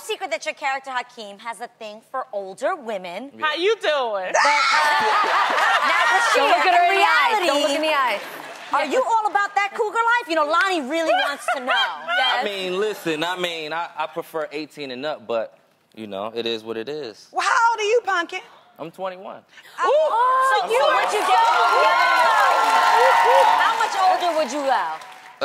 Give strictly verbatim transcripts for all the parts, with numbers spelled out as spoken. secret that your character, Hakeem, has a thing for older women. Yeah. How you doing? But, uh, now that she look at her in the eye. Don't look in the eye. Are you all about that cougar life? You know, Lonnie really wants to know. Yes. I mean, listen, I mean, I, I prefer eighteen and up, but, you know, it is what it is. Well, how old are you, Pumpkin? I'm twenty-one. Ooh, oh, so I'm you so would you go? Yeah. How much older would you go?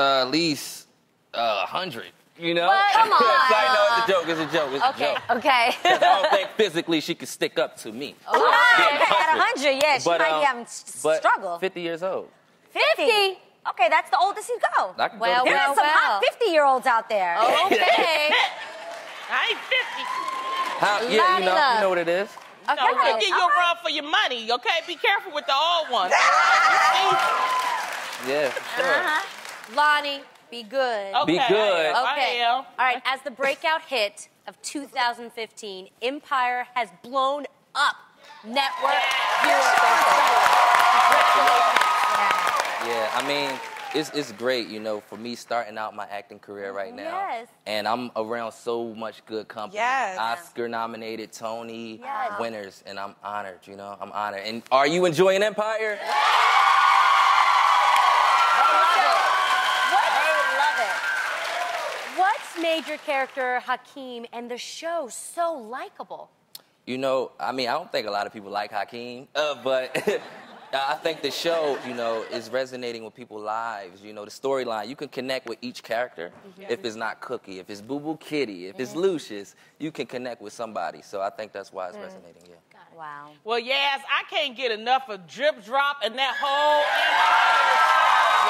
Uh, at least uh, one hundred. You know? What? Come on. So I know it's a joke, it's a joke, it's okay. a joke. Okay, okay. I don't think physically she could stick up to me. Okay. At one hundred, yeah, she but, might um, be having but struggle. fifty years old. fifty? Okay, that's the oldest you go. I can well, go there well, are some well. hot fifty-year-olds out there. Oh, okay. I ain't fifty. How, yeah, you know, you know what it is. Okay. No, we'll get you a run for your money, okay? Be careful with the old ones. Yeah, for sure. Uh-huh. Lonnie, be good. Okay. Be good. Okay. All right, as the breakout hit of two thousand fifteen, Empire has blown up network viewers. Yeah, I mean, it's, it's great, you know, for me starting out my acting career right now. Yes. And I'm around so much good company. Yes. Oscar-nominated, Tony yes. winners, and I'm honored, you know? I'm honored. And are you enjoying Empire? Yes. They love it. What? They love it. What's made your character, Hakeem, and the show so likable? You know, I mean, I don't think a lot of people like Hakeem, uh, but... I think the show, you know, is resonating with people's lives. You know, the storyline, you can connect with each character. Mm-hmm. If it's not Cookie, if it's Boo Boo Kitty, if mm. it's Lucius, you can connect with somebody. So I think that's why it's mm. resonating, yeah. Wow. Well, yes, I can't get enough of Drip Drop and that whole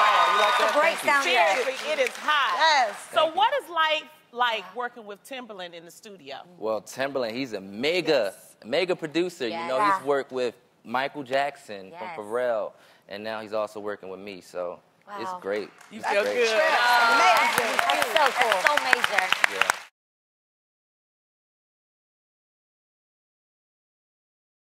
Empire. Wow, you like that? Seriously, it is hot. Yes. So Thank what you. is life like working with Timbaland in the studio? Well, Timbaland, he's a mega, yes. mega producer. Yes. You know, he's worked with Michael Jackson yes. from Pharrell, and now he's also working with me, so wow. it's great. You feel good. That's amazing. That's so cool. That's so major. Yeah.